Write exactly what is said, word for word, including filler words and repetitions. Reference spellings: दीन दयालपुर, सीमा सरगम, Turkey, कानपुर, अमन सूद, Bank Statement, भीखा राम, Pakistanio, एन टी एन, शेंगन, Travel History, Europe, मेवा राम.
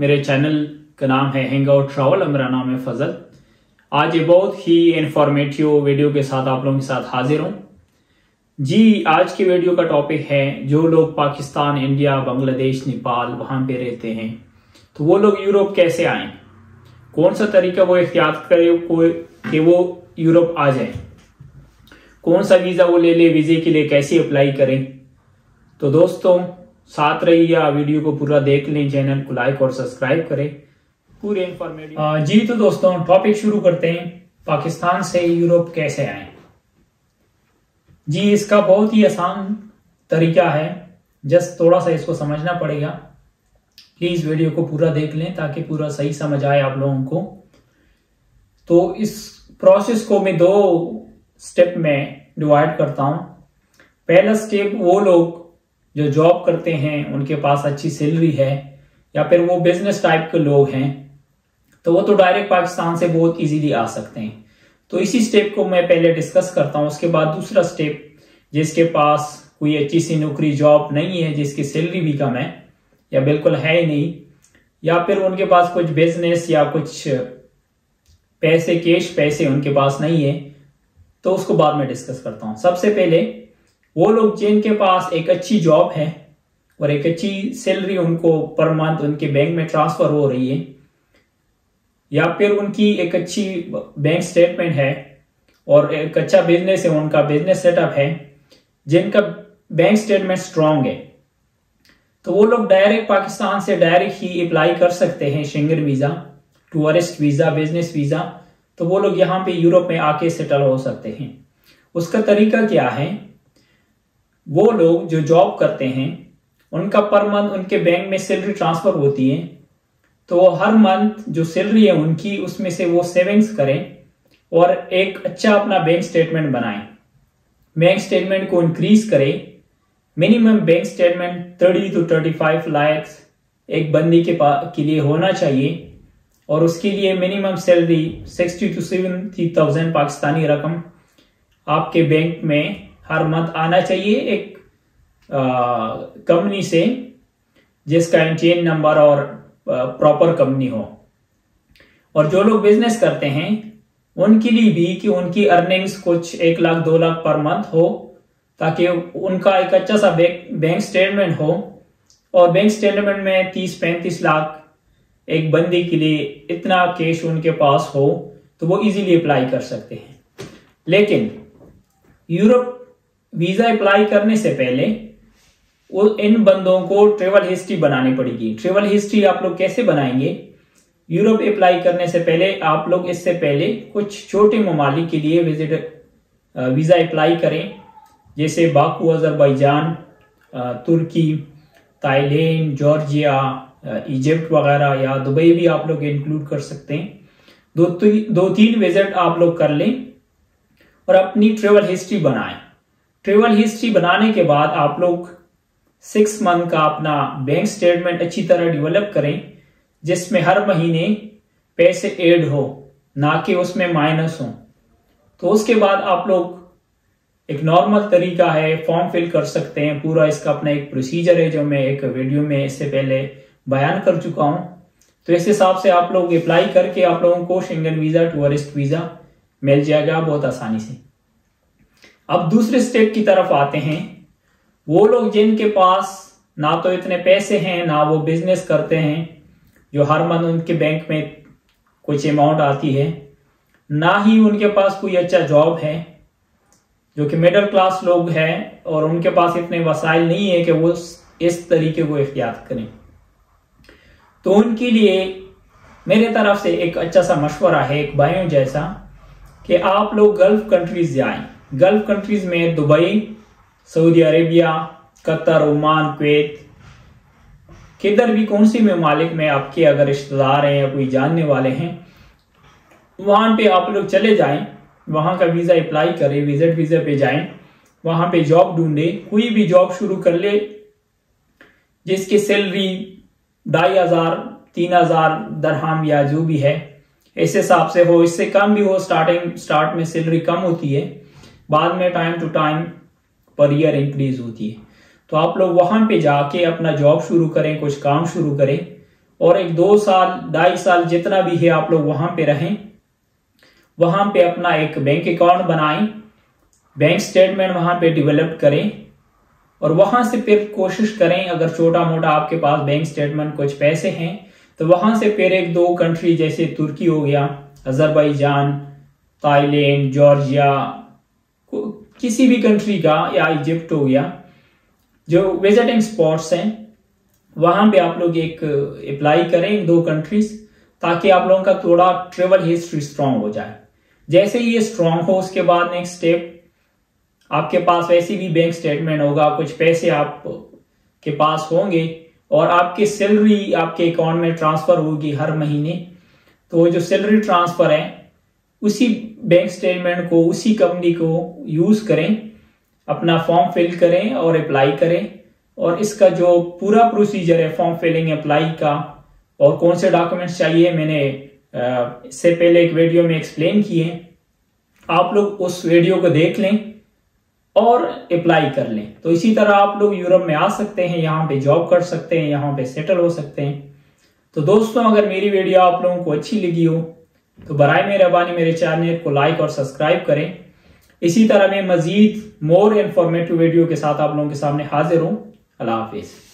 मेरे चैनल का नाम है हैंग आउट ट्रैवल और मेरा नाम है फजल। आज ये बहुत ही इंफॉर्मेटिव वीडियो के साथ आप लोगों के साथ हाजिर हूँ। जी, आज की वीडियो का टॉपिक है जो लोग पाकिस्तान, इंडिया, बांग्लादेश, नेपाल वहाँ पे रहते हैं तो वो लोग यूरोप कैसे आए, कौन सा तरीका वो इख्तियार करें कि वो यूरोप आ जाए, कौन सा वीज़ा वो ले ले, वीज़े के लिए कैसे अप्लाई करें। तो दोस्तों साथ रहिए, वीडियो को पूरा देख लें, चैनल को लाइक और सब्सक्राइब करें, पूरे इंफॉर्मेटिव। जी तो दोस्तों टॉपिक शुरू करते हैं, पाकिस्तान से यूरोप कैसे आए। जी इसका बहुत ही आसान तरीका है, जस्ट थोड़ा सा इसको समझना पड़ेगा। प्लीज़ वीडियो को पूरा देख लें ताकि पूरा सही समझ आए आप लोगों को। तो इस प्रोसेस को मैं दो स्टेप में डिवाइड करता हूँ। पहला स्टेप वो लोग जो जॉब करते हैं, उनके पास अच्छी सैलरी है, या फिर वो बिजनेस टाइप के लोग हैं तो वो तो डायरेक्ट पाकिस्तान से बहुत इजीली आ सकते हैं। तो इसी स्टेप को मैं पहले डिस्कस करता हूँ। उसके बाद दूसरा स्टेप, जिसके पास कोई अच्छी सी नौकरी जॉब नहीं है, जिसकी सैलरी भी कम है या बिल्कुल है ही नहीं, या फिर उनके पास कुछ बिजनेस या कुछ पैसे, कैश पैसे उनके पास नहीं है, तो उसको बाद में डिस्कस करता हूँ। सबसे पहले वो लोग जिनके पास एक अच्छी जॉब है और एक अच्छी सैलरी उनको पर मंथ उनके बैंक में ट्रांसफर हो रही है, या फिर उनकी एक अच्छी बैंक स्टेटमेंट है और एक अच्छा बिजनेस है, उनका बिजनेस सेटअप है, जिनका बैंक स्टेटमेंट स्ट्रांग है, तो वो लोग डायरेक्ट पाकिस्तान से डायरेक्ट ही अप्लाई कर सकते हैं शेंगन visa, tourist visa, business visa. तो वो लोग यहाँ पे यूरोप में आके सेटल हो सकते हैं। उसका तरीका क्या है, वो लोग जो जॉब करते हैं उनका पर मंथ उनके बैंक में सैलरी ट्रांसफर होती है, तो वो हर मंथ जो सैलरी है उनकी, उसमें से वो सेविंग्स करें और एक अच्छा अपना बैंक स्टेटमेंट बनाएं, बैंक स्टेटमेंट को इंक्रीज करें। Minimum bank statement thirty to thirty five lakh एक बंदी के पास के लिए होना चाहिए और उसके लिए minimum salary sixty to seventy thousand Pakistani रकम आपके बैंक में हर मंथ आना चाहिए एक कंपनी से जिसका एन टी एन नंबर और प्रॉपर कंपनी हो। और जो लोग बिजनेस करते हैं उनके लिए भी कि उनकी अर्निंग्स कुछ एक लाख दो लाख पर मंथ हो, ताकि उनका एक अच्छा सा बैंक स्टेटमेंट हो। और बैंक स्टेटमेंट में तीस पैंतीस लाख एक बंदी के लिए इतना कैश उनके पास हो तो वो इजीली अप्लाई कर सकते हैं। लेकिन यूरोप वीज़ा अप्लाई करने से पहले इन बंदों को ट्रेवल हिस्ट्री बनानी पड़ेगी। ट्रेवल हिस्ट्री आप लोग कैसे बनाएंगे, यूरोप अप्लाई करने से पहले आप लोग इससे पहले कुछ छोटे ममालिक के लिए विजिट वीज़ा अप्लाई करें, जैसे बाकू, अजरबैजान, तुर्की, थाईलैंड, जॉर्जिया, इजिप्ट वगैरह, या दुबई भी आप लोग इंक्लूड कर सकते हैं। दो दो तीन विजिट आप लोग कर लें और अपनी ट्रेवल हिस्ट्री बनाएं। ट्रेवल हिस्ट्री बनाने के बाद आप लोग सिक्स मंथ का अपना बैंक स्टेटमेंट अच्छी तरह डेवलप करें, जिसमें हर महीने पैसे ऐड हो, ना कि उसमें माइनस हो। तो उसके बाद आप लोग एक नॉर्मल तरीका है, फॉर्म फिल कर सकते हैं। पूरा इसका अपना एक प्रोसीजर है जो मैं एक वीडियो में इससे पहले बयान कर चुका हूं। तो इस हिसाब से आप लोग अप्लाई करके आप लोगों को शेंगन वीज़ा, टूरिस्ट वीज़ा मिल जाएगा बहुत आसानी से। अब दूसरे स्टेप की तरफ आते हैं, वो लोग जिनके पास ना तो इतने पैसे हैं, ना वो बिजनेस करते हैं जो हर मंथ उनके बैंक में कुछ अमाउंट आती है, ना ही उनके पास कोई अच्छा जॉब है, जो कि मिडिल क्लास लोग हैं और उनके पास इतने वसाइल नहीं है कि वो इस तरीके को इख्तियार करें। तो उनके लिए मेरे तरफ से एक अच्छा सा मशवरा है, एक बायो जैसा, कि आप लोग गल्फ कंट्रीज जाएं। गल्फ कंट्रीज में Dubai, Saudi Arabia, Qatar, Oman, Kuwait, किधर भी कौन सी ममालिक में आपके अगर रिश्तेदार हैं या कोई जानने वाले हैं, वहाँ पे आप लोग चले जाएं, वहाँ का वीज़ा अप्लाई करें, विजिट वीज़ा पे जाएं, वहाँ पे जॉब ढूंढें, कोई भी जॉब शुरू कर ले जिसकी सैलरी ढाई हज़ार तीन हज़ार दरहम या जो भी है इस हिसाब से हो, इससे कम भी हो। स्टार्टिंग स्टार्ट में सैलरी कम होती है, बाद में टाइम टू टाइम पर ईयर इंक्रीज होती है। तो आप लोग वहाँ पे जाके अपना जॉब शुरू करें, कुछ काम शुरू करें और एक दो साल ढाई साल जितना भी है आप लोग वहां पे रहें, वहां पे अपना एक बैंक अकाउंट बनाएं, बैंक स्टेटमेंट वहां पे डेवलप करें और वहां से फिर कोशिश करें, अगर छोटा मोटा आपके पास बैंक स्टेटमेंट कुछ पैसे हैं तो वहां से फिर एक दो कंट्री जैसे तुर्की हो गया, अजरबैजान, थाईलैंड, जॉर्जिया, किसी भी कंट्री का, या इजिप्ट हो गया, जो विजिटिंग स्पॉट्स हैं वहां पे आप लोग एक अप्लाई करें दो कंट्रीज, ताकि आप लोगों का थोड़ा ट्रेवल हिस्ट्री स्ट्रांग हो जाए। जैसे ही ये स्ट्रांग हो उसके बाद नेक्स्ट स्टेप आपके पास वैसे भी बैंक स्टेटमेंट होगा, कुछ पैसे आप के पास होंगे और आपकी सैलरी आपके अकाउंट में ट्रांसफर होगी हर महीने। तो जो सैलरी ट्रांसफर है उसी बैंक स्टेटमेंट को, उसी कंपनी को यूज करें, अपना फॉर्म फिल करें और अप्लाई करें। और इसका जो पूरा प्रोसीजर है फॉर्म फिलिंग, अप्लाई का और कौन से डॉक्यूमेंट्स चाहिए, मैंने इससे पहले एक वीडियो में एक्सप्लेन किए, आप लोग उस वीडियो को देख लें और अप्लाई कर लें। तो इसी तरह आप लोग यूरोप में आ सकते हैं, यहाँ पे जॉब कर सकते हैं, यहाँ पे सेटल हो सकते हैं। तो दोस्तों, अगर मेरी वीडियो आप लोगों को अच्छी लगी हो तो बराए मेहरबानी मेरे चैनल को लाइक और सब्सक्राइब करें। इसी तरह मैं मजीद मोर इंफॉर्मेटिव वीडियो के साथ आप लोगों के सामने हाजिर हूँ। अल्लाह हाफिज़।